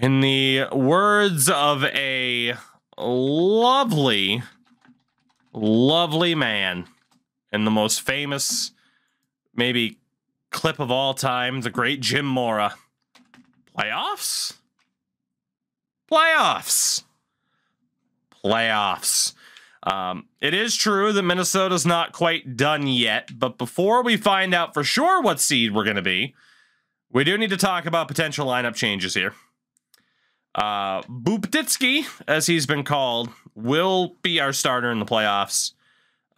In the words of a lovely, lovely man, and the most famous, maybe, clip of all time, the great Jim Mora. Playoffs? Playoffs. Playoffs. It is true that Minnesota's not quite done yet, but before we find out for sure what seed we're going to be, we do need to talk about potential lineup changes here. Boopditsky, as he's been called, will be our starter in the playoffs.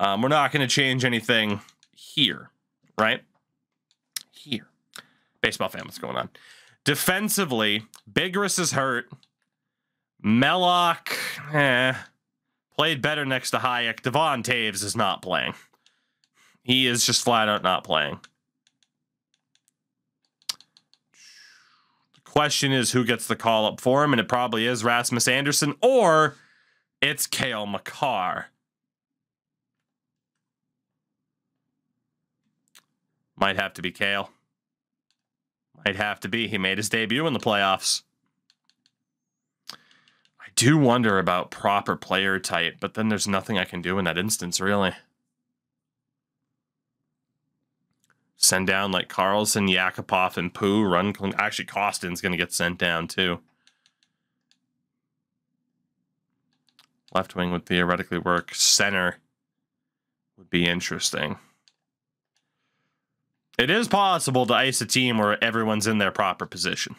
We're not going to change anything here, right? Here. Baseball fan, what's going on? Defensively, Bigras is hurt. Mellock played better next to Hájek. Devon Taves is not playing. He is just flat out not playing. The question is who gets the call up for him, and it probably is Rasmus Andersson, or it's Cale Makar. Might have to be Cale. Might have to be. He made his debut in the playoffs. I do wonder about proper player type, but then there's nothing I can do in that instance, really. Send down like Karlsson, Yakupov, and Poo. Run. Actually, Kostin's going to get sent down, too. Left wing would theoretically work. Center would be interesting. It is possible to ice a team where everyone's in their proper position.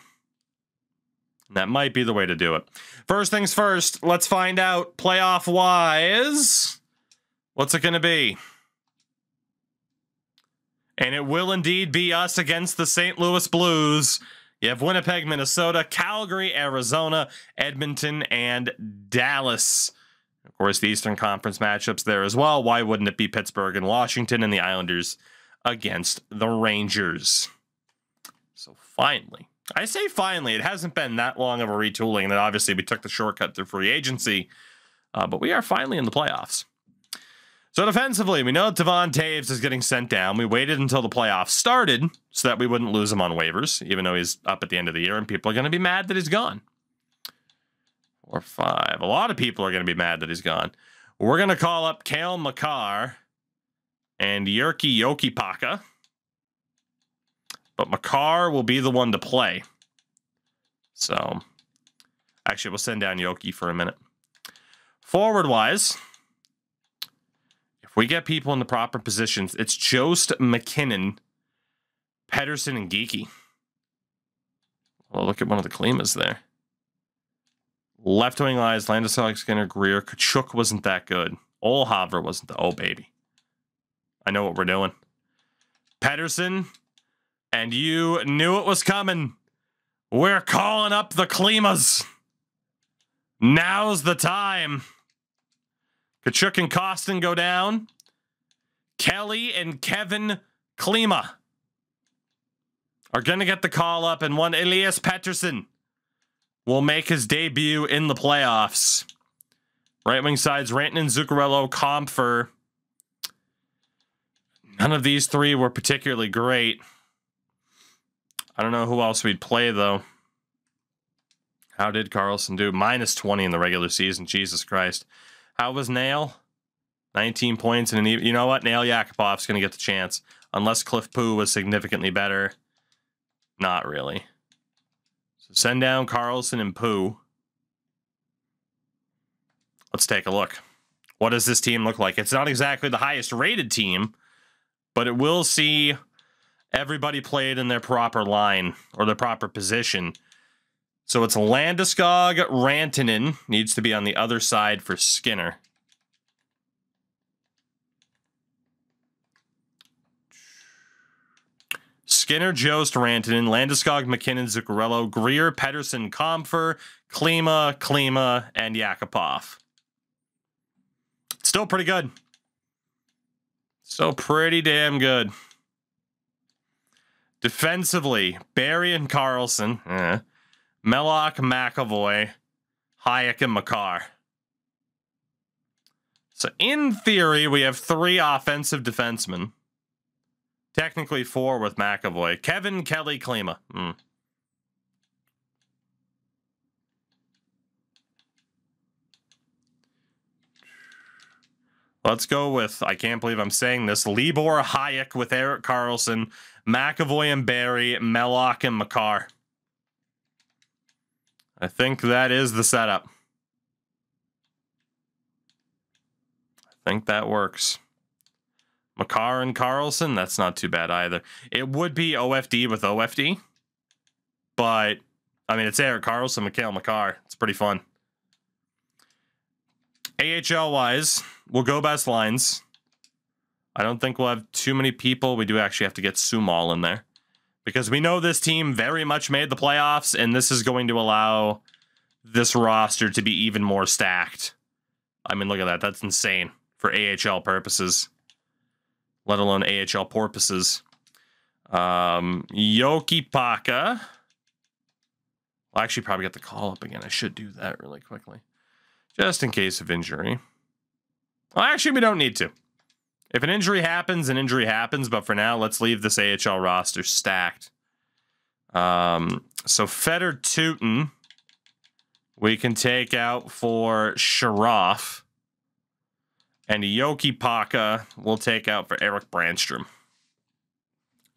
That might be the way to do it. First things first, let's find out playoff-wise, what's it going to be? And it will indeed be us against the St. Louis Blues. You have Winnipeg, Minnesota, Calgary, Arizona, Edmonton, and Dallas. Of course, the Eastern Conference matchups there as well. Why wouldn't it be Pittsburgh and Washington and the Islanders against the Rangers? So finally, I say finally, it hasn't been that long of a retooling, and obviously we took the shortcut through free agency, but we are finally in the playoffs. So defensively, we know Devon Taves is getting sent down. We waited until the playoffs started so that we wouldn't lose him on waivers, even though he's up at the end of the year and people are going to be mad that he's gone. 4-5. A lot of people are going to be mad that he's gone. We're going to call up Cale Makar and Yoki Paka. But Makar will be the one to play. So, actually, we'll send down Yoki for a minute. Forward-wise, if we get people in the proper positions, it's Jost, McKinnon, Pedersen, and Geeky. Well, look at one of the Klimas there. Left wing lies, Landeskog, Skinner, Greer. Kachuk wasn't that good. Olhaver wasn't the... Oh, baby. I know what we're doing. Pedersen, and you knew it was coming. We're calling up the Klimas. Now's the time. Kachuk and Kostin go down. Kelly and Kevin Klima are going to get the call up, and one Elias Pettersson will make his debut in the playoffs. Right wing sides, Rantanen, Zuccarello, Compher. None of these three were particularly great. I don't know who else we'd play, though. How did Karlsson do? -20 in the regular season. Jesus Christ. How was Nail? 19 points. And you know what? Nail Yakupov's going to get the chance. Unless Cliff Poo was significantly better. Not really. So send down Karlsson and Poo. Let's take a look. What does this team look like? It's not exactly the highest rated team, but it will see everybody played in their proper line or their proper position. So it's Landeskog, Rantanen needs to be on the other side for Skinner. Skinner, Jost, Rantanen, Landeskog, McKinnon, Zuccarello, Greer, Pedersen, Compher, Klima, and Yakupov. Still pretty good. So pretty damn good. Defensively, Barrie and Karlsson, Mellock, McAvoy, Hájek, and Makar. So in theory, we have three offensive defensemen. Technically four with McAvoy. Kevin, Kelly, Klima. Let's go with, I can't believe I'm saying this, Libor Hájek with Erik Karlsson, McAvoy and Barrie, Mellock and Makar. I think that is the setup. I think that works. Makar and Karlsson, that's not too bad either. It would be OFD with OFD, but I mean, it's Erik Karlsson, Mikhail McCarr. It's pretty fun. AHL-wise, we'll go best lines. I don't think we'll have too many people. We do actually have to get Sumal in there because we know this team very much made the playoffs, and this is going to allow this roster to be even more stacked. I mean, look at that. That's insane for AHL purposes, let alone AHL porpoises. Yoki Paka. I'll actually probably get the call up again. I should do that really quickly, just in case of injury. Well, actually, we don't need to. If an injury happens, an injury happens. But for now, let's leave this AHL roster stacked. So Fedor Tutin, we can take out for Sharoff. And Yoki Paka will take out for Eric Brandstrom.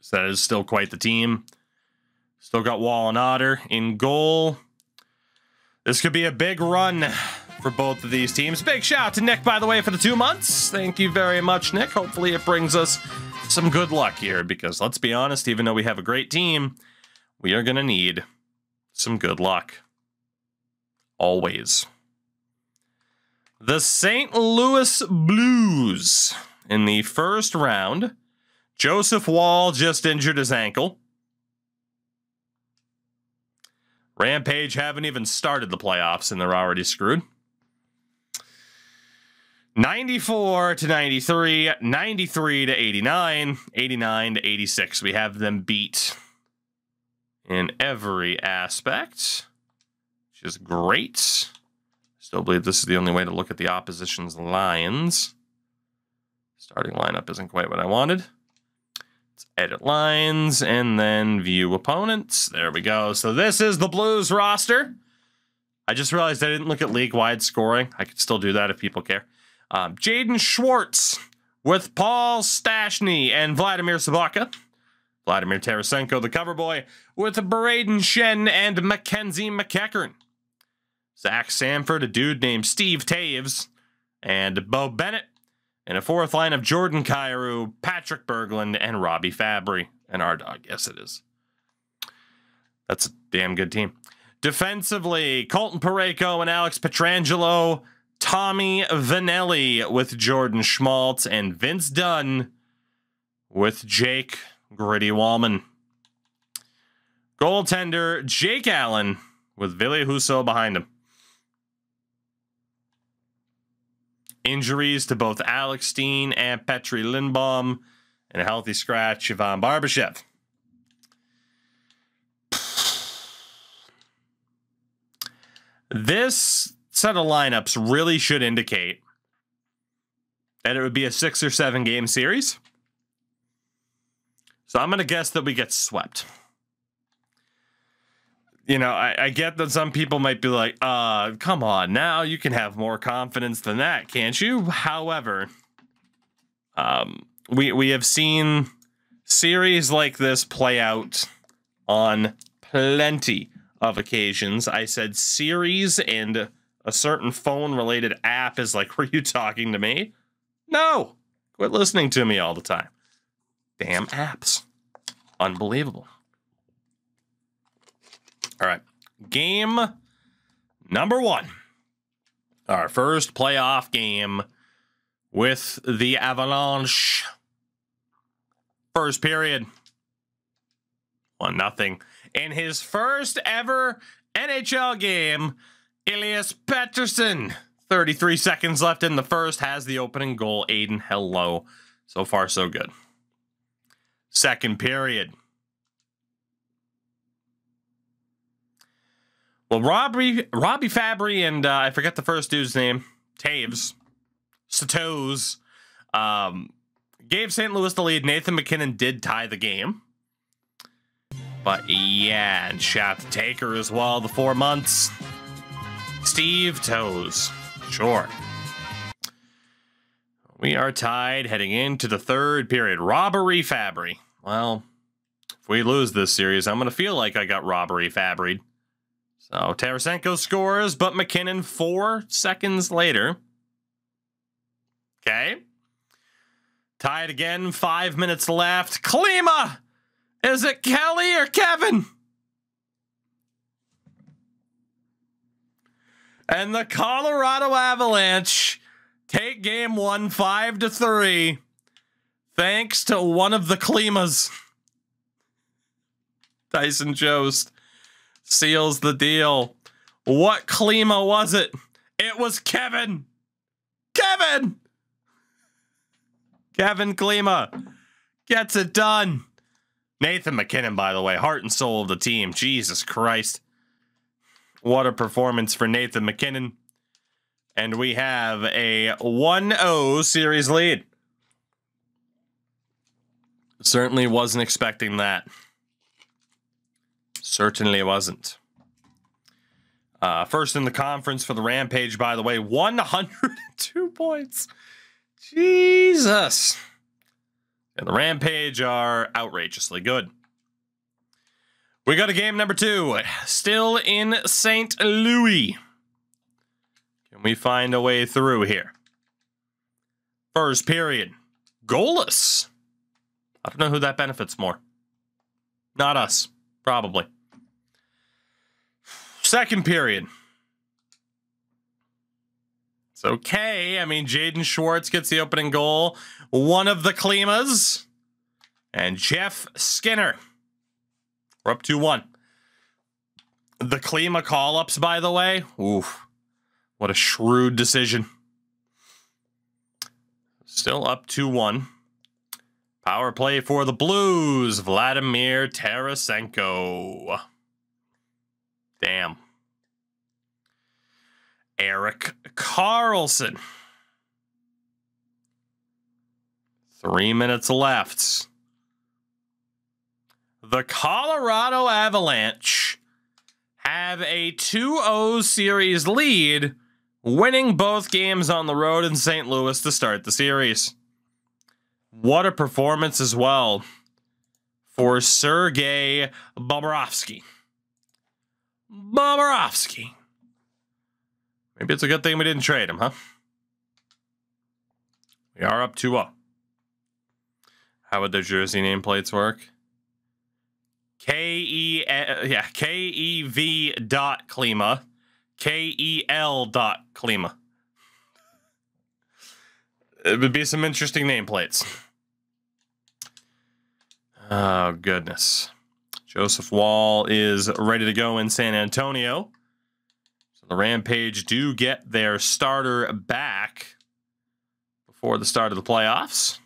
So that is still quite the team. Still got Wall and Otter in goal. This could be a big run for both of these teams. Big shout out to Nick, by the way, for the 2 months. Thank you very much, Nick. Hopefully it brings us some good luck here, because let's be honest, even though we have a great team, we are going to need some good luck. Always. The St. Louis Blues in the first round. Joseph Woll just injured his ankle. Rampage haven't even started the playoffs and they're already screwed. 94 to 93, 93 to 89, 89 to 86. We have them beat in every aspect, which is great. Still believe this is the only way to look at the opposition's lines. Starting lineup isn't quite what I wanted. Let's edit lines and then view opponents. There we go. So this is the Blues roster. I just realized I didn't look at league-wide scoring. I could still do that if people care. Jaden Schwartz with Paul Stastny and Vladimir Sobotka. Vladimir Tarasenko, the cover boy, with Braden Shen and Mackenzie McEachern. Zach Sanford, a dude named Steve Taves, and Bo Bennett, and a fourth line of Jordan Kyrou, Patrick Berglund, and Robby Fabbri. And our dog, yes it is. That's a damn good team. Defensively, Colton Parayko and Alex Pietrangelo, Tommy Vanelli with Jordan Schmaltz, and Vince Dunn with Jake Gritty Wallman. Goaltender Jake Allen with Ville Husso behind him. Injuries to both Alex Steen and Petri Lindbaum, and a healthy scratch, Ivan Barbashev. This set of lineups really should indicate that it would be a 6 or 7 game series. So I'm going to guess that we get swept. You know, I get that some people might be like, come on now, you can have more confidence than that, can't you? However, we have seen series like this play out on plenty of occasions. I said series, and a certain phone-related app is like, were you talking to me? No! Quit listening to me all the time. Damn apps. Unbelievable. All right, game number 1. Our first playoff game with the Avalanche. First period. 1-0. In his first ever NHL game, Elias Pettersson, 33 seconds left in the first, has the opening goal. Aiden Hello. So far, so good. Second period. Well, Robby Fabbri and I forget the first dude's name, Taves, Statos, gave St. Louis the lead. Nathan McKinnon did tie the game. But yeah, and shout to Taker as well, the 4 months. Steve Taves, sure. We are tied heading into the third period. Robby Fabbri. Well, if we lose this series, I'm going to feel like I got Robby Fabbri. So Tarasenko scores, but McKinnon 4 seconds later. Okay. Tied again, 5 minutes left. Klima! Is it Kelly or Kevin? And the Colorado Avalanche take game 1, 5-3, thanks to one of the Klimas. Tyson Jost seals the deal. What Klima was it? It was Kevin. Kevin! Kevin Klima gets it done. Nathan McKinnon, by the way, heart and soul of the team. Jesus Christ. What a performance for Nathan McKinnon. And we have a 1-0 series lead. Certainly wasn't expecting that. Certainly wasn't. First in the conference for the Rampage, by the way, 102 points. Jesus. And the Rampage are outrageously good. We go to game number 2. Still in St. Louis. Can we find a way through here? First period. Goalless. I don't know who that benefits more. Not us. Probably. Second period. It's okay. I mean, Jaden Schwartz gets the opening goal. One of the Klimas. And Jeff Skinner. We're up 2-1. The Klima call-ups, by the way. Oof. What a shrewd decision. Still up 2-1. Power play for the Blues. Vladimir Tarasenko. Damn. Erik Karlsson. 3 minutes left. The Colorado Avalanche have a 2-0 series lead, winning both games on the road in St. Louis to start the series. What a performance as well for Sergei Bobrovsky. Bobrovsky. Maybe it's a good thing we didn't trade him, huh? We are up 2-0. How would their jersey nameplates work? KEV.Klima. KEL.Klima. It would be some interesting nameplates. Oh, goodness. Joseph Woll is ready to go in San Antonio. So the Rampage do get their starter back before the start of the playoffs.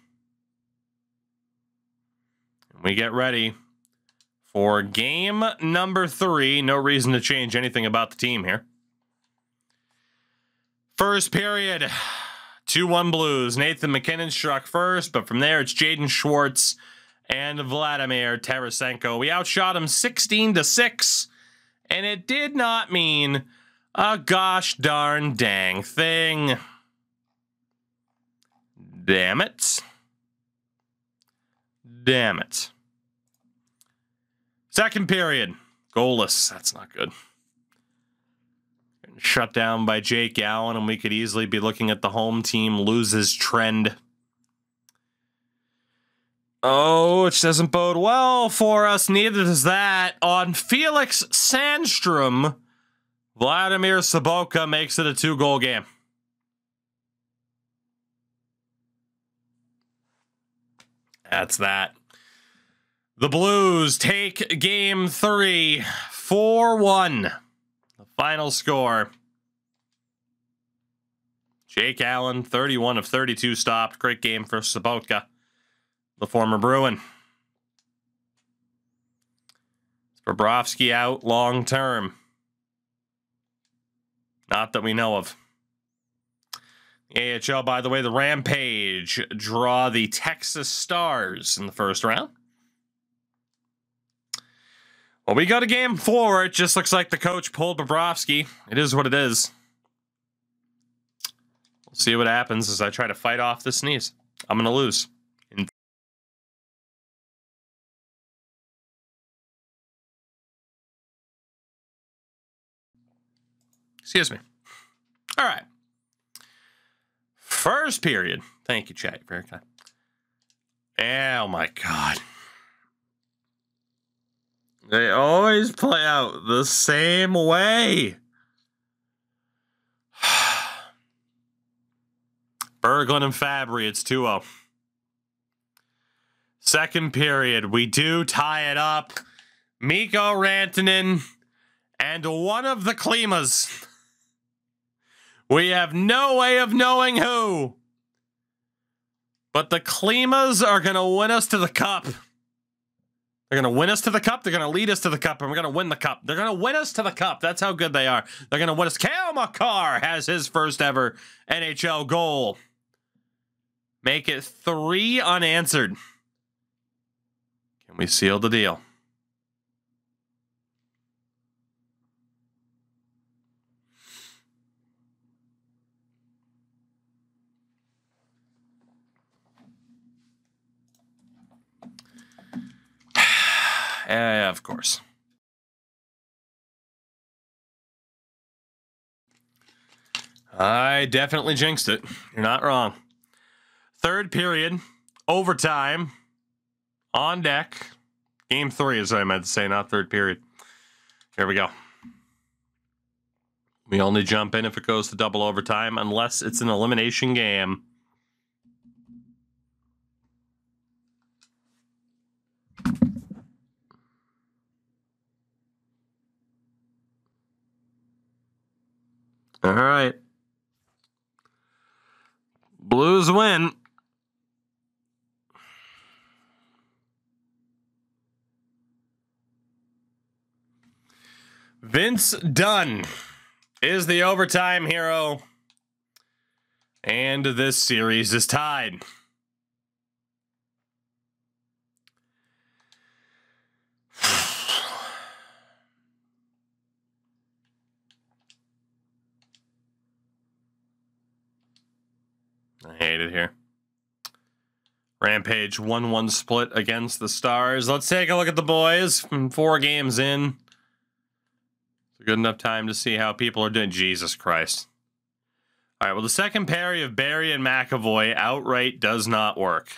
And we get ready for game number 3. No reason to change anything about the team here. First period. 2-1 Blues. Nathan McKinnon struck first, but from there it's Jaden Schwartz and Vladimir Tarasenko. We outshot him 16-6, and it did not mean a gosh darn dang thing. Damn it. Damn it. Second period, goalless. That's not good. Shut down by Jake Allen, and we could easily be looking at the home team loses trend. Oh, which doesn't bode well for us. Neither does that. On Felix Sandstrom, Vladimir Sobotka makes it a 2-goal game. That's that. The Blues take game 3, 4-1. The final score. Jake Allen, 31 of 32 stopped. Great game for Sobotka, the former Bruin. Bobrovsky out long term. Not that we know of. The AHL, by the way, the Rampage draw the Texas Stars in the first round. Well, we got a game 4. It just looks like the coach pulled Bobrovsky. It is what it is. See what happens as I try to fight off the sneeze. I'm going to lose. Excuse me. All right. First period. Thank you, chat. Very kind. Oh, my God. They always play out the same way. Berglund and Fabbri, it's 2-0. Second period, we do tie it up. Mikko Rantanen and one of the Klimas. We have no way of knowing who. But the Klimas are going to win us to the cup. They're going to win us to the cup. They're going to lead us to the cup. And we're going to win the cup. They're going to win us to the cup. That's how good they are. They're going to win us. Cale Makar has his first ever NHL goal. Make it 3 unanswered. Can we seal the deal? Of course. I definitely jinxed it. You're not wrong. Third period, overtime, on deck. Game 3 is what I meant to say, not third period. Here we go. We only jump in if it goes to double overtime, unless it's an elimination game. All right. Blues win. Vince Dunn is the overtime hero. And this series is tied. I hate it here. Rampage 1-1 split against the Stars. Let's take a look at the boys from 4 games in. It's a good enough time to see how people are doing. Jesus Christ. All right, well, the second pair of Barrie and McAvoy outright does not work.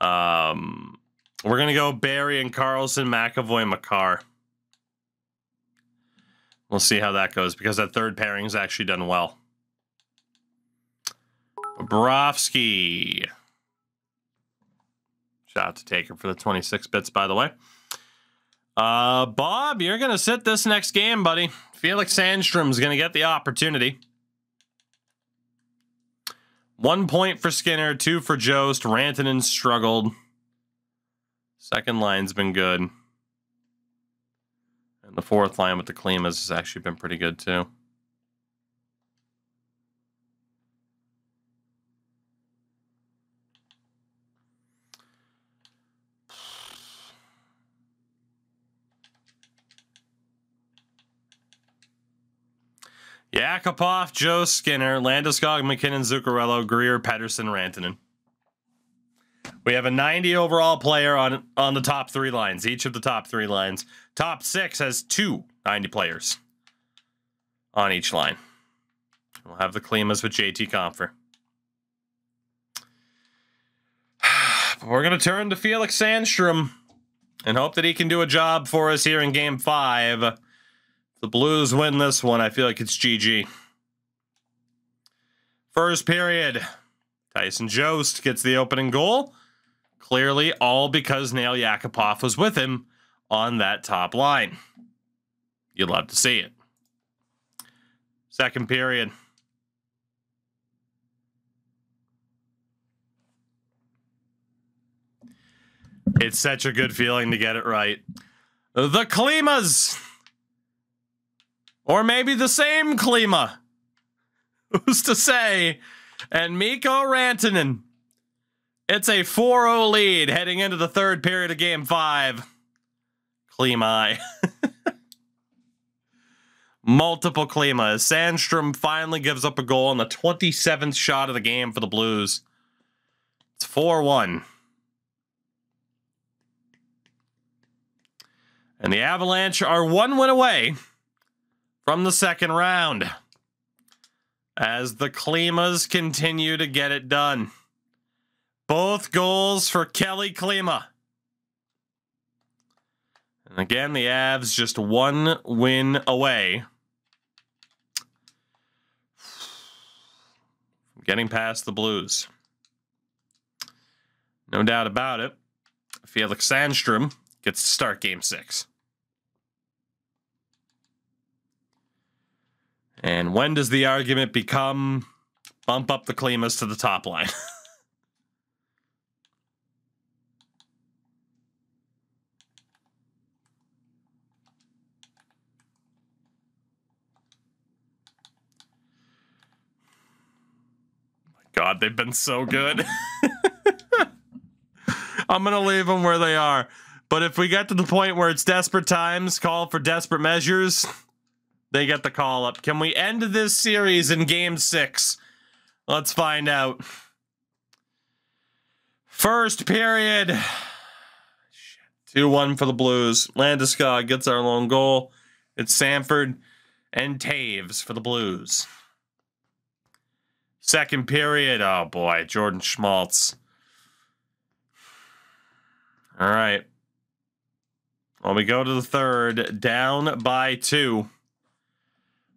We're going to go Barrie and Karlsson, McAvoy, McCarr. We'll see how that goes because that third pairing's actually done well. Bobrovsky. Shout out to Taker for the 26 bits, by the way. Bob, you're going to sit this next game, buddy. Felix Sandstrom's going to get the opportunity. 1 point for Skinner, 2 for Jost. Rantanen struggled. Second line's been good. And the fourth line with the Klimas has actually been pretty good, too. Yakupov, Joe, Skinner, Landeskog, McKinnon, Zuccarello, Greer, Pedersen, Rantanen. We have a 90 overall player on the top 3 lines, each of the top 3 lines. Top 6 has 2 90 players on each line. We'll have the Klimas with JT Compher. We're going to turn to Felix Sandstrom and hope that he can do a job for us here in Game 5. The Blues win this one. I feel like it's GG. First period. Tyson Jost gets the opening goal. Clearly all because Nail Yakupov was with him on that top line. You'd love to see it. Second period. It's such a good feeling to get it right. The Klimas. Or maybe the same Klima. Who's to say? And Mikko Rantanen. It's a 4-0 lead heading into the third period of Game 5. Klima. multiple Klima. Sandstrom finally gives up a goal on the 27th shot of the game for the Blues. It's 4-1. And the Avalanche are one win away from the second round as the Klimas continue to get it done. Both goals for Kelly Klima. And again, the Avs just one win away from getting past the Blues. No doubt about it. Felix Sandstrom gets to start Game 6. And when does the argument become bump up the Klimas to the top line? God, they've been so good. I'm going to leave them where they are. But if we get to the point where it's desperate times, call for desperate measures, they get the call up. Can we end this series in Game 6? Let's find out. First period. 2-1 for the Blues. Landeskog gets our lone goal. It's Samford and Taves for the Blues. Second period. Oh, boy. Jordan Schmaltz. All right. Well, we go to the third. Down by 2.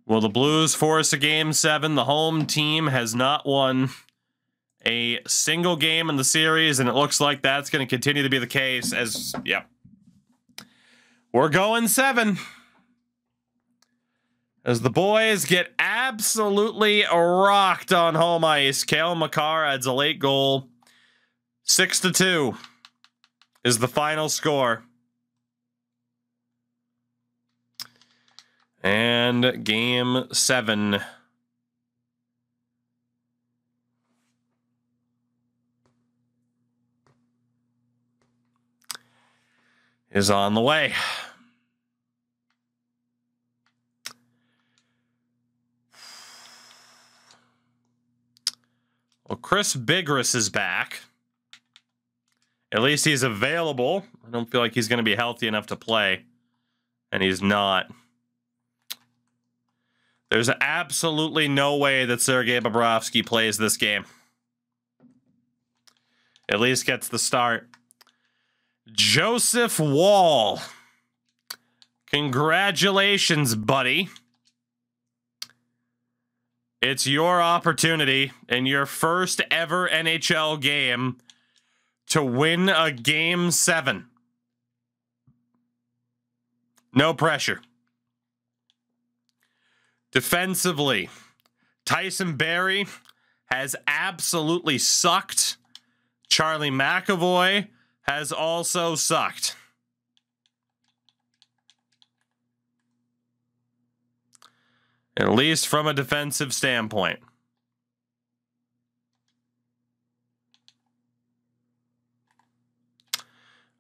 Will the Blues force a Game 7? The home team has not won a single game in the series, and it looks like that's going to continue to be the case as, yeah. We're going 7. As the boys get absolutely rocked on home ice. Cale Makar adds a late goal. 6-2 is the final score. And Game 7. Is on the way. Well, Chris Bigras is back. At least he's available. I don't feel like he's going to be healthy enough to play. And he's not. There's absolutely no way that Sergei Bobrovsky plays this game. At least gets the start. Joseph Woll. Congratulations, buddy. It's your opportunity in your first ever NHL game to win a Game 7. No pressure. Defensively, Tyson Barrie has absolutely sucked. Charlie McAvoy has also sucked. At least from a defensive standpoint.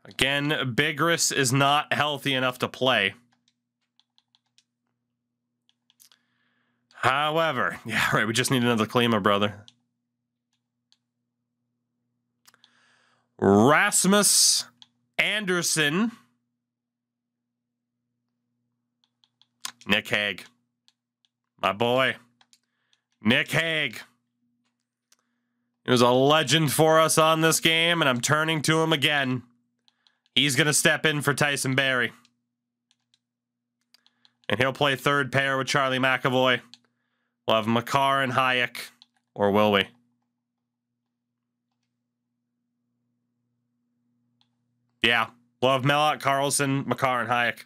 Again, Bigras is not healthy enough to play. However, yeah, right, we just need another Klima, brother. Rasmus Anderson. Nick Hague. My boy, Nick Hague. He was a legend for us on this game, and I'm turning to him again. He's going to step in for Tyson Barrie. And he'll play third pair with Charlie McAvoy. We'll have Makar and Hájek. Or will we? Yeah, we'll have Mellot, Karlsson, Makar, and Hájek.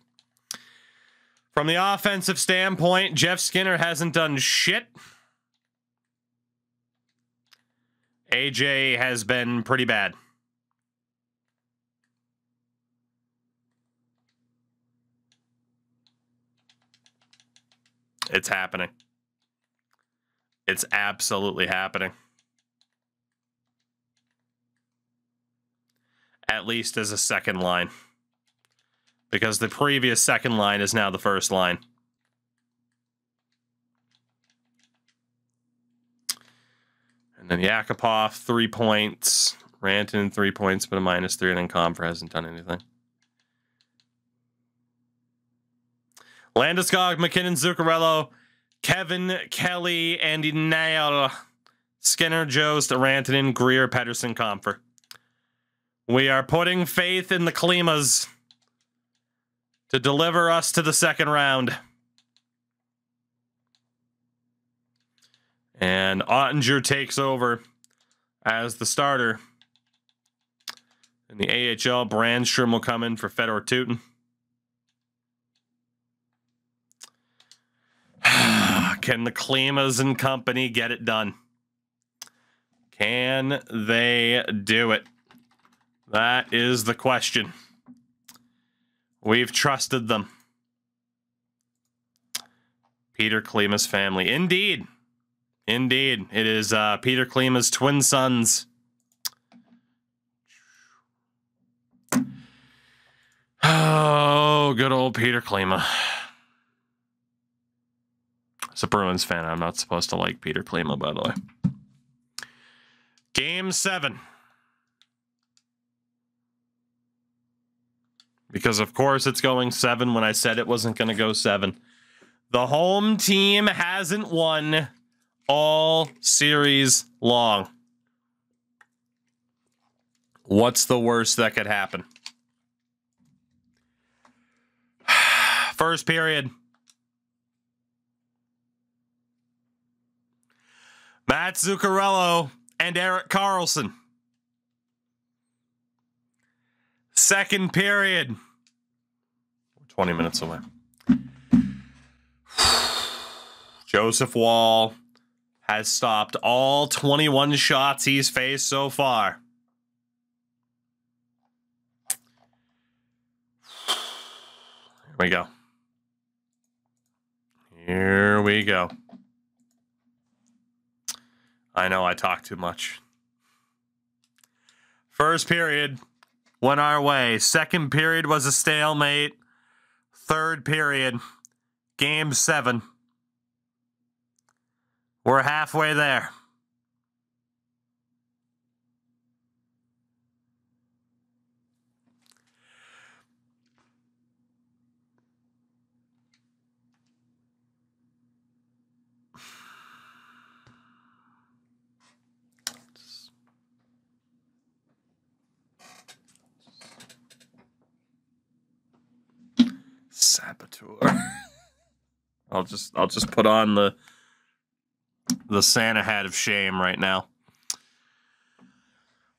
From the offensive standpoint, Jeff Skinner hasn't done shit. AJ has been pretty bad. It's happening. It's absolutely happening. At least as a second line. Because the previous second line is now the first line. And then Yakupov, 3 points. Rantanen, 3 points, but a -3. And then Compher hasn't done anything. Landeskog, McKinnon, Zuccarello, Kevin, Kelly, Andy Nail, Skinner, Jost, Rantanen, Greer, Pedersen, Compher. We are putting faith in the Klimas to deliver us to the second round. And Ottinger takes over as the starter. In the AHL, Brandstrom will come in for Fedor Tutin. Can the Klimas and company get it done? Can they do it? That is the question. We've trusted them. Peter Klima's family. Indeed. Indeed. It is Peter Klima's twin sons. Oh, good old Peter Klima. As a Bruins fan, I'm not supposed to like Peter Klima, by the way. Game 7. Because, of course, it's going 7 when I said it wasn't going to go 7. The home team hasn't won all series long. What's the worst that could happen? First period. Matt Zuccarello and Erik Karlsson. Second period. We're 20 minutes away. Joseph Woll has stopped all 21 shots he's faced so far. Here we go. Here we go. I know I talk too much. First period went our way. Second period was a stalemate. Third period, game 7. We're halfway there. Saboteur. I'll just put on the Santa hat of shame right now.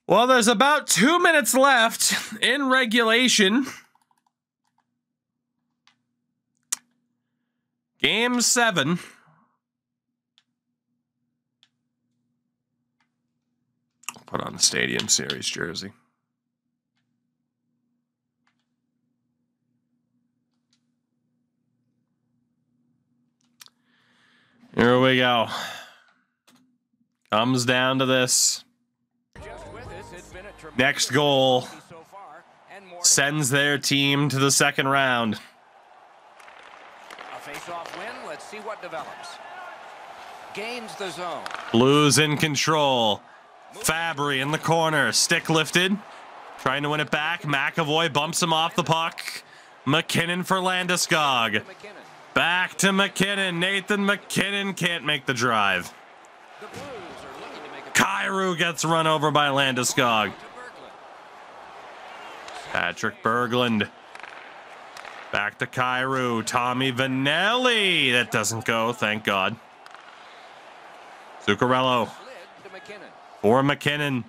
Well, there's about 2 minutes left in regulation. Game 7. I'll put on the Stadium Series jersey. Here we go. Comes down to this. Next goal sends their team to the second round. A face-off win. Let's see what develops. Gains the zone. Blues in control. Fabbri in the corner. Stick lifted. Trying to win it back. McAvoy bumps him off the puck. McKinnon for Landeskog. Back to McKinnon. Nathan McKinnon can't make the drive. Kyrou gets run over by Landeskog. Patrick Berglund. Back to Kyrou. Tommy Vanelli. That doesn't go, thank God. Zuccarello. For McKinnon.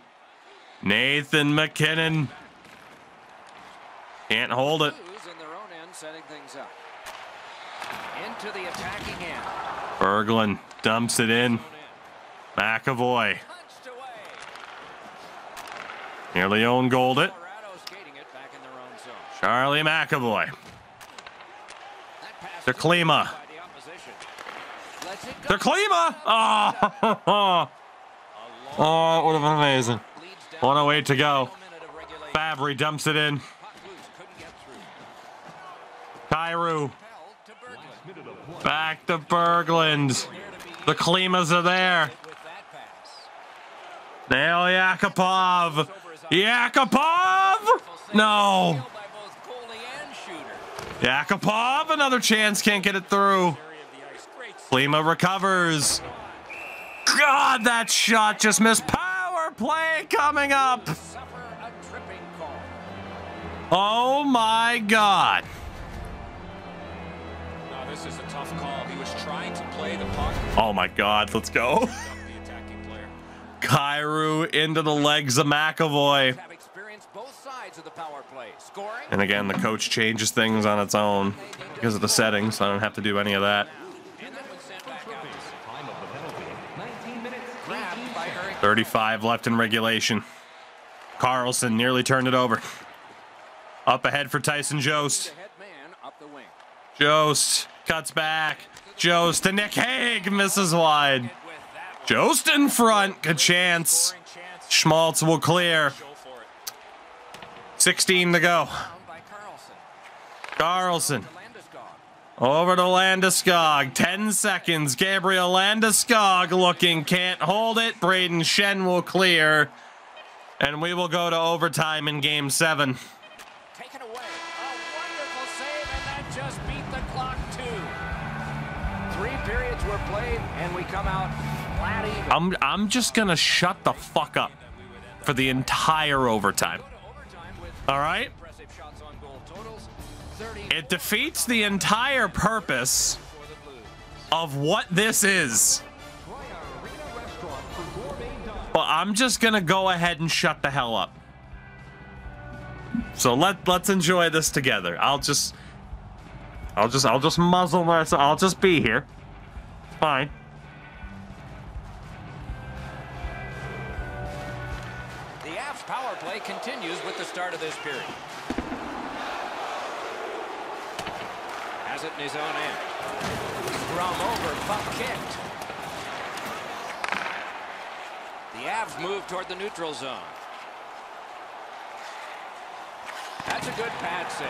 Nathan McKinnon. Can't hold it. Setting things up. Into the attacking end. Berglund dumps it in. McAvoy nearly own goaled it. Charlie McAvoy to Klima. To Klima! Oh, it would have been amazing. 1:08 to go. Fabbri dumps it in. Kyrou. Back to Berglund. The Klimas are there. Now Yakupov. Yakupov! No. Yakupov, another chance, can't get it through. Klima recovers. God, that shot just missed. Power play coming up. Oh my God. No, this is a tough call. He was trying to play the puck. Oh my God, let's go. Kyrou into the legs of McAvoy. And again, the coach changes things on its own because of the settings, so I don't have to do any of that. 35 left in regulation. Karlsson nearly turned it over. Up ahead for Tyson Jost. Jost cuts back. Jost to Nick. Hájek misses wide. Jost in front. Good chance. Schmaltz will clear. 16 to go. Karlsson. Over to Landeskog. 10 seconds. Gabriel Landeskog looking. Can't hold it. Braden Shen will clear. And we will go to overtime in game 7. Taken away. A wonderful save, and that just beat the clock too. 3 periods were played, and we come out flat even. I'm just going to shut the fuck up for the entire overtime. All right. It defeats the entire purpose of what this is. Well, I'm just going to go ahead and shut the hell up. So let's enjoy this together. I'll just muzzle myself. I'll just be here. It's fine. Power play continues with the start of this period. Has it in his own end. Strum over, puck kicked. The Avs move toward the neutral zone. That's a good pad save.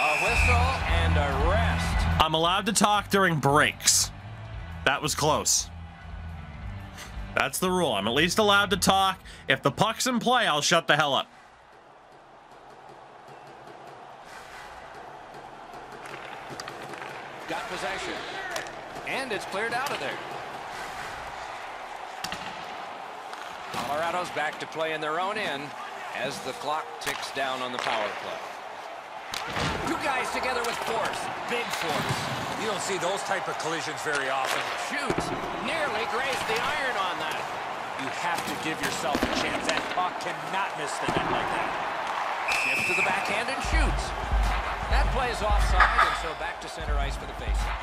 A whistle and a rest. I'm allowed to talk during breaks. That was close. That's the rule. I'm at least allowed to talk. If the puck's in play, I'll shut the hell up. Got possession. And it's cleared out of there. Colorado's back to play in their own end as the clock ticks down on the power play. Two guys together with force. Big force. You don't see those type of collisions very often. Shoot! Nearly grazed the iron on that. You have to give yourself a chance. That puck cannot miss the net like that. Shift to the backhand and shoots. That play is offside, and so back to center ice for the faceoff.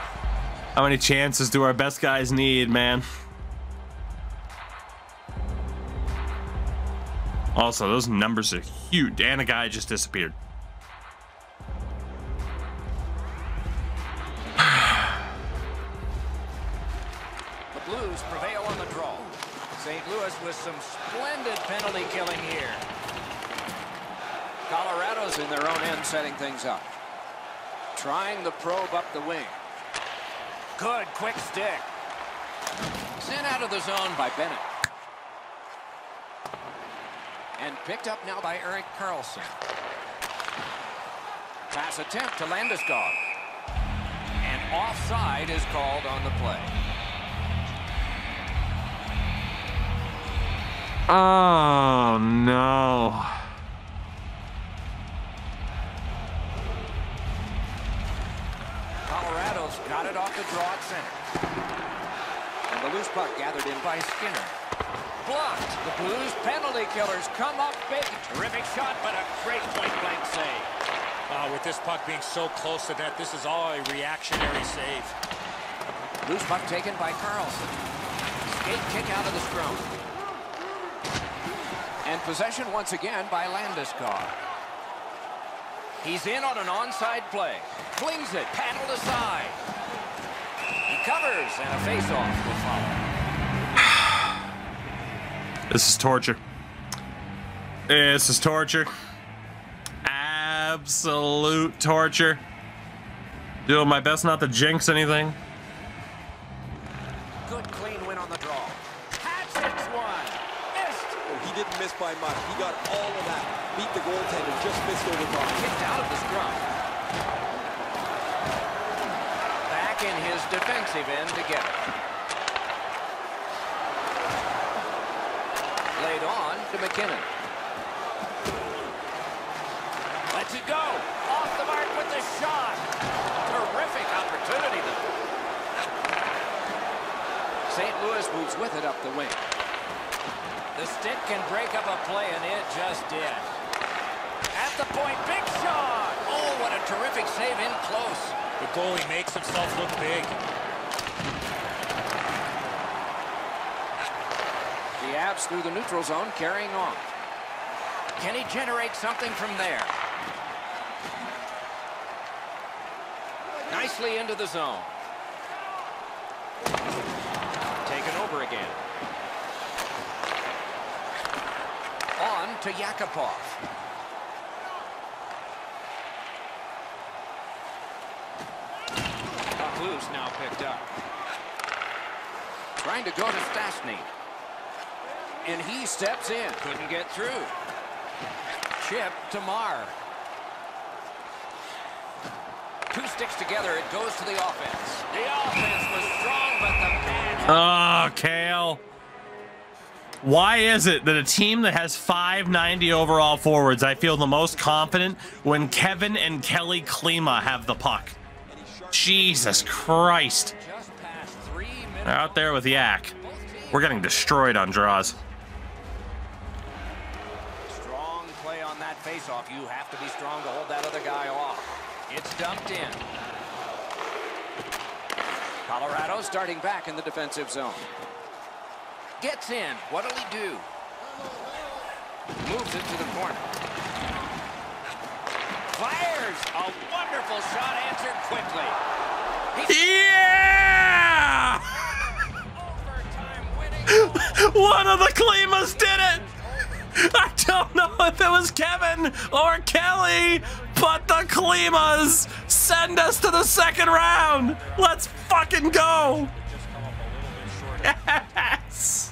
How many chances do our best guys need, man? Also, those numbers are huge. And a guy just disappeared. With some splendid penalty killing here. Colorado's in their own end setting things up. Trying the probe up the wing. Good quick stick. Sent out of the zone by Bennett. And picked up now by Erik Karlsson. Pass attempt to Landeskog. And offside is called on the play. Oh no. Colorado's got it off the draw at center. And the loose puck gathered in by Skinner. Blocked. The Blues penalty killers come up big. Terrific shot, but a great point-blank save. Wow, with this puck being so close to net, this is all a reactionary save. Loose puck taken by Karlsson. Skate kick out of the scrum. And possession once again by Landeskog. He's in on an onside play. Flings it, paddled aside. He covers, and a faceoff will follow. This is torture. This is torture. Absolute torture. Doing my best not to jinx anything. Good clean win on the draw. didn't miss by much. He got all of that. Beat the goaltender, just missed over the top. Kicked out of the scrum. Back in his defensive end to get it. Laid on to McKinnon. Lets it go. Off the mark with the shot. Terrific opportunity, though. St. Louis moves with it up the wing. The stick can break up a play, and it just did. At the point, big shot! Oh, what a terrific save in close. The goalie makes himself look big. The Abs through the neutral zone, carrying on. Can he generate something from there? Nicely into the zone. Taken over again. On to Yakupov. Puck loose now picked up. Trying to go to Stastny. And he steps in. Couldn't get through. Chip to Marr. Two sticks together. It goes to the offense. The offense was strong, but the man. Oh, Cale. Why is it that a team that has 590 overall forwards, I feel the most confident when Kevin and Kelly Klima have the puck? Jesus Christ. They're out there with Yak. We're getting destroyed on draws. Strong play on that faceoff. You have to be strong to hold that other guy off. It's dumped in. Colorado starting back in the defensive zone. Gets in. What'll he do? Moves it to the corner. Fires a wonderful shot, answered quickly. Yeah! Overtime winning. One of the Klimas did it! I don't know if it was Kevin or Kelly, but the Klimas send us to the second round. Let's fucking go! Yes!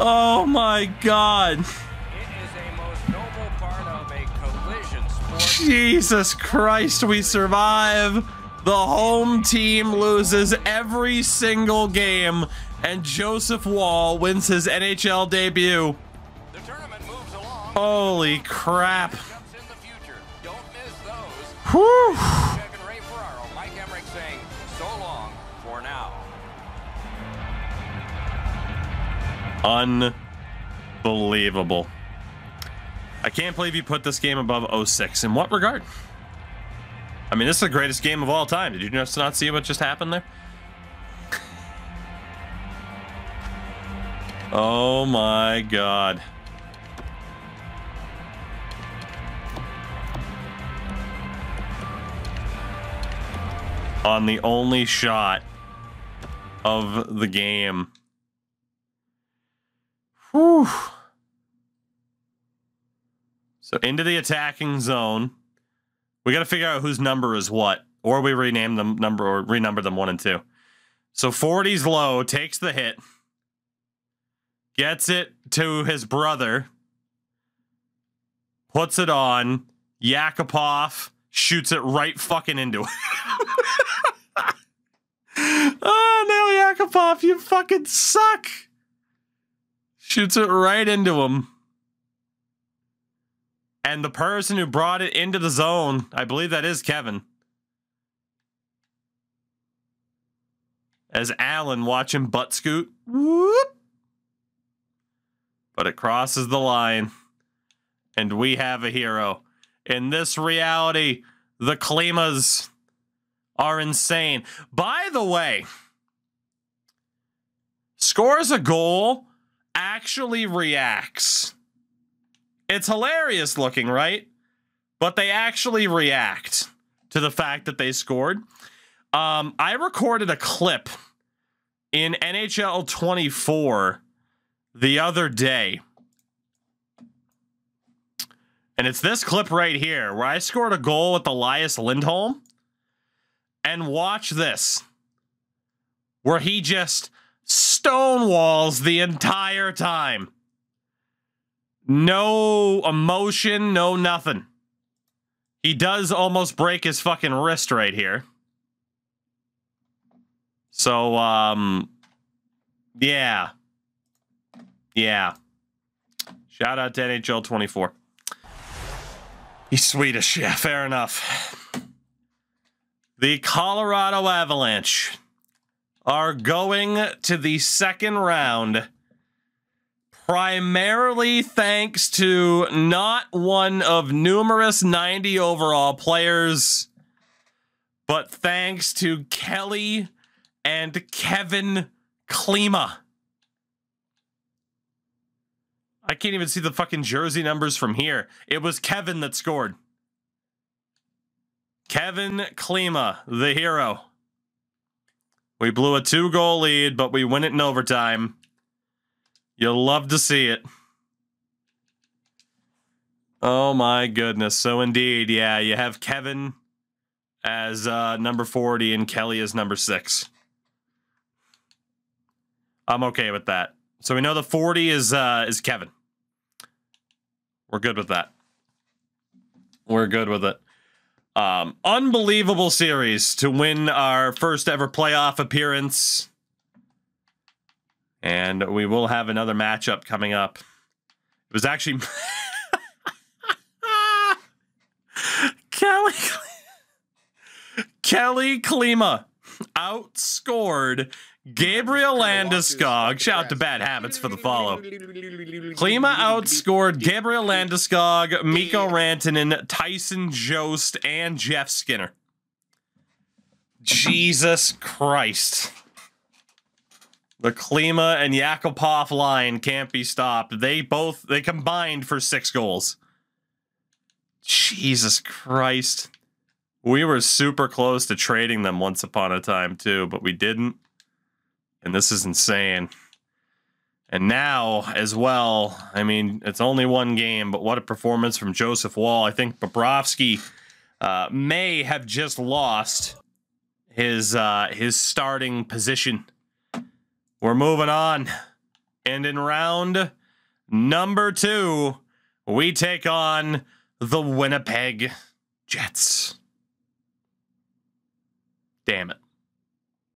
Oh my God. It is a most noble part of a collision sport. Jesus Christ, we survive. The home team loses every single game, and Joseph Woll wins his NHL debut. The tournament moves along. Holy crap. Don't miss those. Whew. Unbelievable. I can't believe you put this game above 06. In what regard? I mean, this is the greatest game of all time. Did you just not see what just happened there? Oh my God. On the only shot of the game. Whew. So into the attacking zone. We got to figure out whose number is what, or we rename them number or renumber them 1 and 2. So 40's low, takes the hit, gets it to his brother, puts it on Yakupov, shoots it right fucking into it. Oh, Neil Yakupov, you fucking suck. Shoots it right into him. And the person who brought it into the zone, I believe that is Kevin. As Allen watching butt scoot. Whoop. But it crosses the line. And we have a hero. In this reality, the Klimas are insane. By the way, scores a goal, actually reacts. It's hilarious looking, right? But they actually react to the fact that they scored. I recorded a clip in NHL 24 the other day. And it's this clip right here where I scored a goal with Elias Lindholm. And watch this. Where he just stonewalls the entire time. No emotion, no nothing. He does almost break his fucking wrist right here. So, yeah. Yeah. Shout out to NHL 24. He's Swedish. Yeah, fair enough. The Colorado Avalanche are going to the second round primarily thanks to not one of numerous 90 overall players, but thanks to Kelly and Kevin Klima. I can't even see the fucking jersey numbers from here. It was Kevin that scored. Kevin Klima, the hero. We blew a 2-goal lead, but we win it in overtime. You'll love to see it. Oh my goodness. So indeed, yeah, you have Kevin as number 40 and Kelly as number 6. I'm okay with that. So we know the 40 is Kevin. We're good with that. We're good with it. Unbelievable series to win our first ever playoff appearance. And we will have another matchup coming up. It was actually Kelly Klima outscored Gabriel Landeskog. Shout out to Bad Habits for the follow. Klima outscored Gabriel Landeskog, Mikko Rantanen, Tyson Jost, and Jeff Skinner. Jesus Christ. The Klima and Yakupov line can't be stopped. They combined for 6 goals. Jesus Christ. We were super close to trading them once upon a time too, but we didn't. And this is insane. And now as well, I mean, it's only one game, but what a performance from Joseph Woll. I think Bobrovsky may have just lost his starting position. We're moving on. And in round number 2, we take on the Winnipeg Jets. Damn it.